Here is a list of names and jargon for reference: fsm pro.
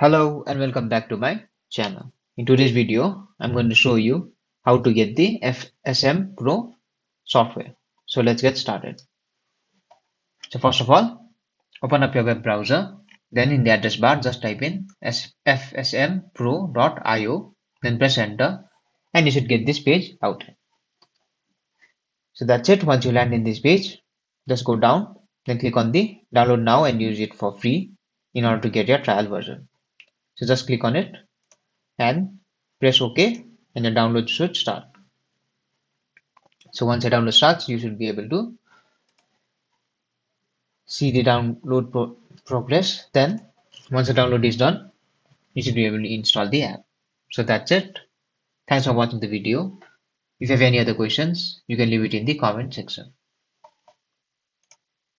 Hello and welcome back to my channel. In today's video, I'm going to show you how to get the fsm pro software. So let's get started. So first of all, open up your web browser. Then in the address bar, just type in fsmpro.io, then press enter and you should get this page out. So that's it. Once you land in this page, just go down, then click on the download now and use it for free in order to get your trial version. So just click on it and press OK and the download should start. So once the download starts, you should be able to see the download progress. Then once the download is done, you should be able to install the app. So that's it. Thanks for watching the video. If you have any other questions, you can leave it in the comment section.